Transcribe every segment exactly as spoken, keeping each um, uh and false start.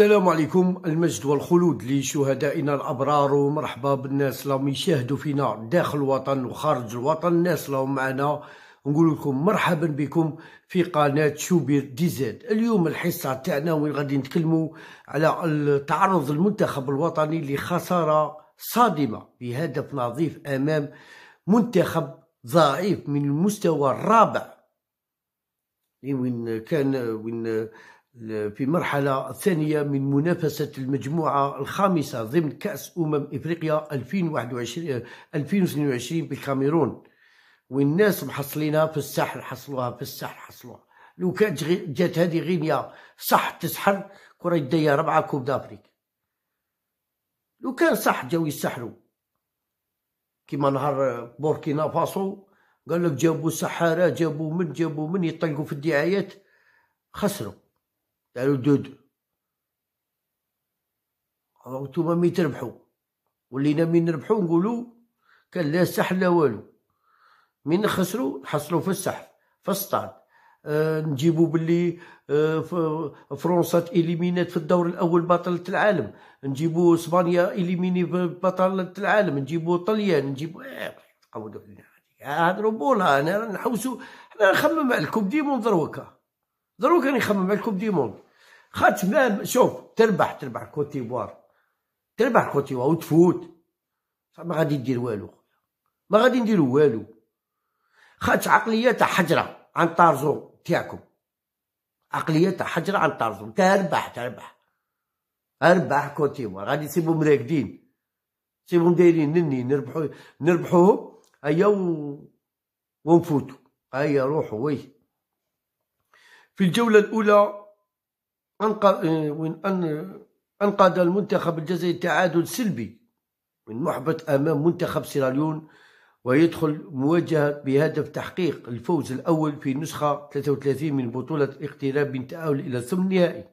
السلام عليكم. المجد والخلود لشهدائنا الأبرار، ومرحبا بالناس لهم يشاهدوا فينا داخل الوطن وخارج الوطن، الناس لهم معنا. نقول لكم مرحبا بكم في قناة شوبير دي زد. اليوم الحصة تاعنا وين غادي نتكلموا على التعرض المنتخب الوطني لخسارة صادمة بهدف نظيف أمام منتخب ضعيف من المستوى الرابع، وين كان وين في مرحلة ثانية من منافسة المجموعة الخامسة ضمن كأس أمم إفريقيا ألفين واثنين وعشرين بالكاميرون، والناس محصلينها في الساحل، حصلوها في الساحل حصلوها. لو كانت جات هذه غينيا صح تسحر كرة يديها ربعة كوب دافريك، لو كان صح جاو يسحروا كيما نهار بوركينا فاسو، قال لك جابوا سحارة جابوا من جابوا من يطلقوا في الدعايات، خسروا قالوا دودو. نتوما مين تربحو ولينا مين نربحو نقولو كان لا سحر لا والو، مين نخسرو نحصلو في السحر في السطاد. آه نجيبو بلي آه فرنسا تإليمينات في الدور الأول بطلة العالم، نجيبو اسبانيا إليميني بطلة العالم، نجيبو طليان، نجيبو آه تقودو فينا هضرو بولها. أنا رانا نحوسو، حنا نخمم عليكم ديما ندروكا ضروري كان يخمم عليكم ديمون خاتم. شوف تربح تربح كوتيفوار، تربح كوتيفوار وتفوت، ما غادي دير والو، ما غادي نديرو والو. خات عقليه تاع حجره عن طارزو تاعكم، عقليه تاع حجره عن طارزو. تربح تربح اربح كوتيفوار، غادي تسيبهم راكدين، تسيبهم دايرين نني، نربحو نربحوهم هيا ونفوتو هيا روحو. وي في الجولة الأولى أنقذ المنتخب الجزائري تعادل سلبي من محبط أمام منتخب سيراليون، ويدخل مواجهة بهدف تحقيق الفوز الأول في نسخة ثلاثة وثلاثين من بطولة الاقتراب من تأهل إلى الثمن النهائي.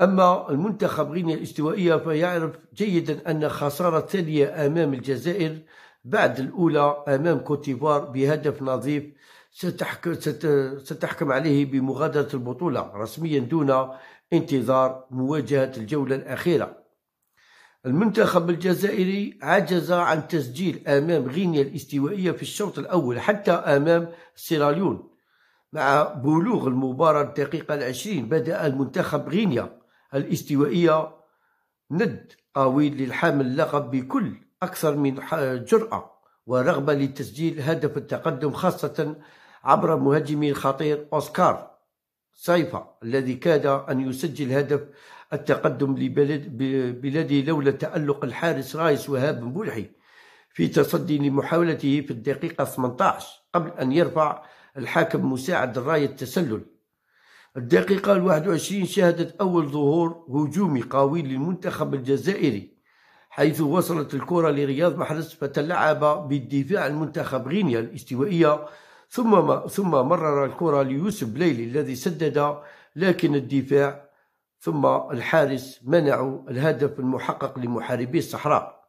أما المنتخب غينيا الاستوائية فيعرف جيدا أن خسارة ثانية أمام الجزائر بعد الأولى أمام كوتيفوار بهدف نظيف ستحكم عليه بمغادرة البطولة رسميا دون انتظار مواجهة الجولة الأخيرة. المنتخب الجزائري عجز عن تسجيل أمام غينيا الاستوائية في الشوط الأول حتى أمام سيراليون. مع بلوغ المباراة الدقيقة العشرين بدأ المنتخب غينيا الاستوائية ند قوي للحامل اللقب بكل أكثر من جرأة ورغبة لتسجيل هدف التقدم، خاصة عبر مهاجمه الخطير أوسكار سايفا الذي كاد أن يسجل هدف التقدم لبلاده لولا تألق الحارس رايس وهاب بولحي في تصدي لمحاولته في الدقيقة ثمانية عشر قبل أن يرفع الحاكم مساعد الراية التسلل. الدقيقة الواحد وعشرين شهدت أول ظهور هجومي قوي للمنتخب الجزائري، حيث وصلت الكرة لرياض محرز فتلاعب بالدفاع المنتخب غينيا الاستوائية، ثم ثم مرر الكرة ليوسف بليلي الذي سدد، لكن الدفاع ثم الحارس منعوا الهدف المحقق لمحاربي الصحراء.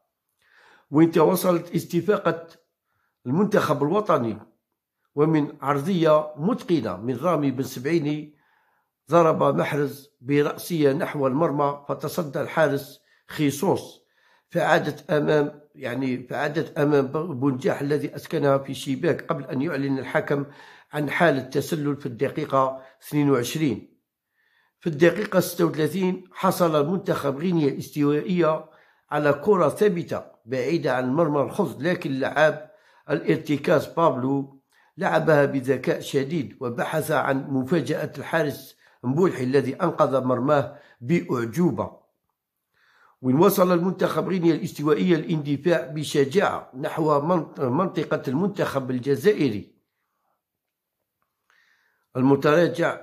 وانت وصلت استفاقة المنتخب الوطني ومن عرضية متقنة من رامي بن سبعيني ضرب محرز برأسية نحو المرمى فتصدى الحارس خيصوص، فعادت امام يعني فعادت امام بنجاح الذي اسكنها في شباك قبل ان يعلن الحكم عن حالة تسلل في الدقيقة اثنين وعشرين. في الدقيقة ستة وثلاثين حصل المنتخب غينيا الاستوائية على كرة ثابتة بعيدة عن المرمى الخصم، لكن لعاب الارتكاز بابلو لعبها بذكاء شديد وبحث عن مفاجأة الحارس مبولحي الذي انقذ مرماه بأعجوبة. وإن وصل المنتخب غينيا الاستوائية الاندفاع بشجاعة نحو منطقة المنتخب الجزائري المتراجع،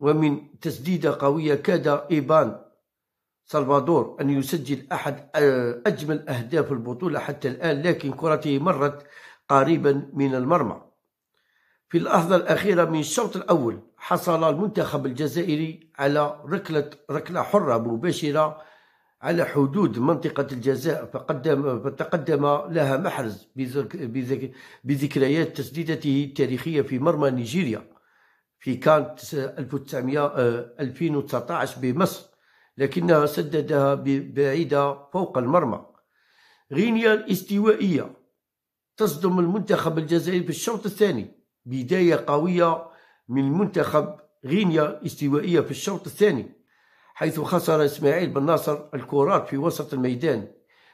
ومن تسديدة قوية كاد إيبان سلفادور أن يسجل أحد أجمل أهداف البطولة حتى الآن، لكن كرته مرت قريبا من المرمى. في اللحظة الأخيرة من الشوط الأول حصل المنتخب الجزائري على ركلة ركلة حرة مباشرة على حدود منطقة الجزاء، فقدم فتقدم لها محرز بذكريات تسديدته التاريخية في مرمى نيجيريا في كان ألف وتسعمائة ألفين وتسعة عشر بمصر، لكنها سددها بعيدة فوق المرمى. غينيا الاستوائية تصدم المنتخب الجزائري في الشوط الثاني، بداية قوية من منتخب غينيا الاستوائية في الشوط الثاني، حيث خسر إسماعيل بن ناصر الكرات في وسط الميدان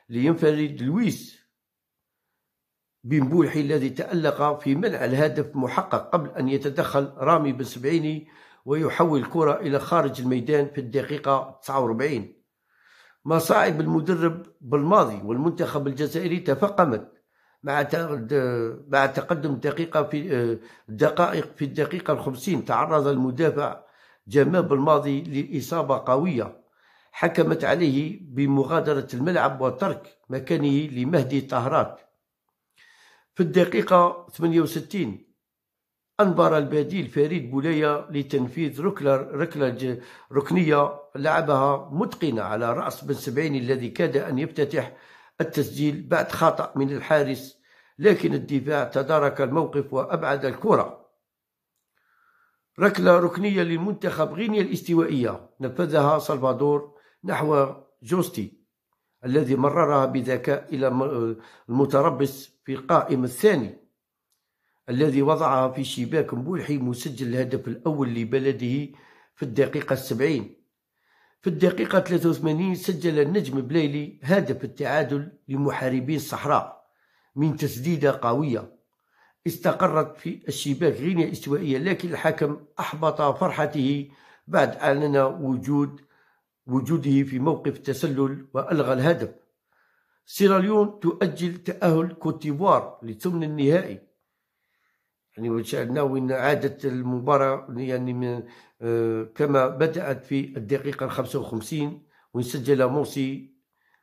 لينفرد لويس بنبولحي الذي تألق في منع الهدف محقق قبل أن يتدخل رامي بن سبعيني ويحول الكرة إلى خارج الميدان في الدقيقة تسعة وأربعين. مصاعب المدرب بلماضي والمنتخب الجزائري تفاقمت مع مع تقدم دقيقة في دقائق في الدقيقة الخمسين. تعرض المدافع جمال بلماضي لإصابة قوية حكمت عليه بمغادرة الملعب وترك مكانه لمهدي طهرات. في الدقيقة ثمانية وستين أنبر البديل فريد بولاية لتنفيذ ركلة ركلة ركنية لعبها متقنة على رأس بن سبعين الذي كاد أن يفتتح التسجيل بعد خطأ من الحارس، لكن الدفاع تدارك الموقف وأبعد الكرة. ركلة ركنية للمنتخب غينيا الاستوائية نفذها سلفادور نحو جوستي الذي مررها بذكاء إلى المتربص في القائم الثاني الذي وضعها في شباك مبولحي مسجل الهدف الأول لبلده في الدقيقة السبعين. في الدقيقة ثلاثة وثمانين سجل النجم بليلي هدف التعادل لمحاربي الصحراء من تسديدة قوية استقرت في الشباك غينيا الاستوائية، لكن الحكم أحبط فرحته بعد أعلن وجود وجوده في موقف تسلل وألغى الهدف. سيراليون تؤجل تأهل كوتيفوار لثمن النهائي، يعني وجدنا وين عادت المباراة يعني من آه كما بدأت في الدقيقة الخمسة وخمسين وسجل موسي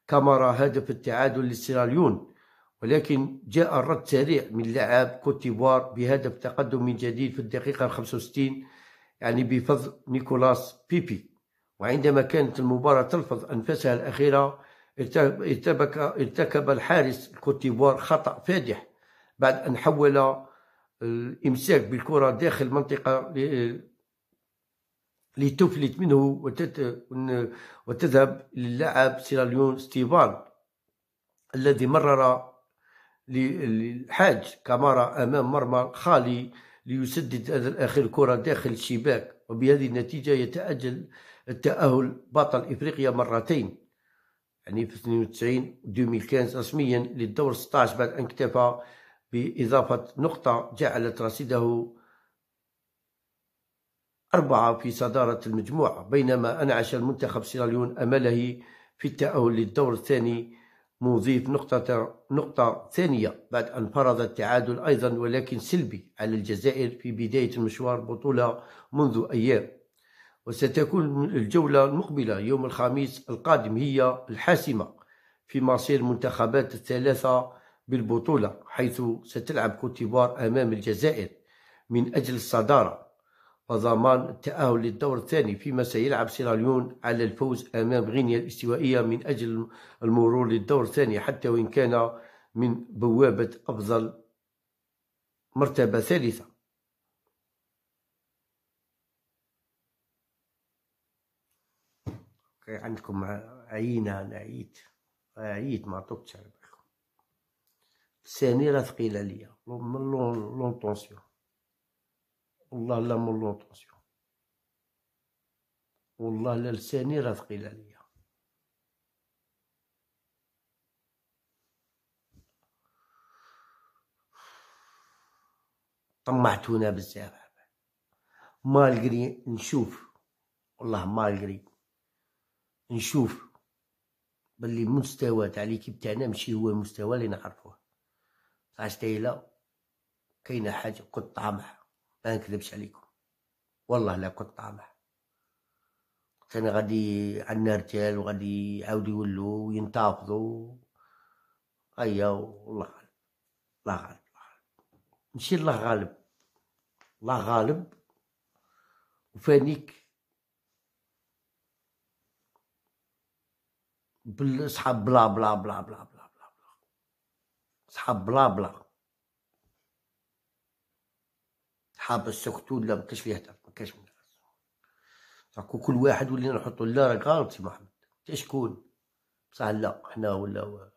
كامارا هدف التعادل للسيراليون، ولكن جاء الرد سريع من لاعب كوتيفوار بهدف تقدم من جديد في الدقيقة الخمسة وستين يعني بفضل نيكولاس بيبي. وعندما كانت المباراة تلفظ أنفاسها الأخيرة ارتكب الحارس الكوتيفوار خطأ فادح بعد أن حول الإمساك بالكرة داخل منطقة لتفلت منه وتذهب للاعب سيراليون ستيفان الذي مرر للحاج كامارا أمام مرمى خالي ليسدد آخر الكرة داخل الشباك. وبهذه النتيجة يتأجل التأهل بطل إفريقيا مرتين، يعني في اثنين وتسعين و ألفين وخمسة رسميا للدور ستة عشر بعد أن اكتفى بإضافة نقطة جعلت رصيده أربعة في صدارة المجموعة، بينما أنعش المنتخب سيراليون أمله في التأهل للدور الثاني مضيف نقطة نقطة ثانية بعد أن فرض التعادل أيضا ولكن سلبي على الجزائر في بداية المشوار بطولة منذ أيام. وستكون الجولة المقبلة يوم الخميس القادم هي الحاسمة في مصير منتخبات الثلاثة بالبطولة، حيث ستلعب كوتيفوار أمام الجزائر من أجل الصدارة وضمان التأهل للدور الثاني، فيما سيلعب سيراليون على الفوز أمام غينيا الاستوائية من أجل المرور للدور الثاني حتى وإن كان من بوابة أفضل مرتبة ثالثة. عندكم عينة أنا عييت عييت ما عطوكش على بالكم، لساني راه ثقيلة ليا من لون طونسيون، والله لا من لون طونسيون، والله لا لساني راه ثقيلة ليا. طمعتونا بزاف مالغري نشوف، والله مالغري نشوف باللي مستوى تاع ليكيب تاعنا ماشي هو المستوى اللي نعرفوه. بصح تايلا كاينه حاجه كنت طامح، ما نكذبش عليكم والله لا كنت طامح، كان غادي عندنا رجال وغادي يعاودوا يولوا وينتفضوا ايا، والله غالب الله غالب ماشي الله غالب الله غالب وفانيك بالصحاب بلا بلا بلا بلا بلا بلا صحاب بلا بلا صحاب السكتون، لا مكاش فيه هدف مكاش من تاكو كل واحد ولينا نحطو لا راك غالط سي محمد انت شكون بصح لا حنا ولا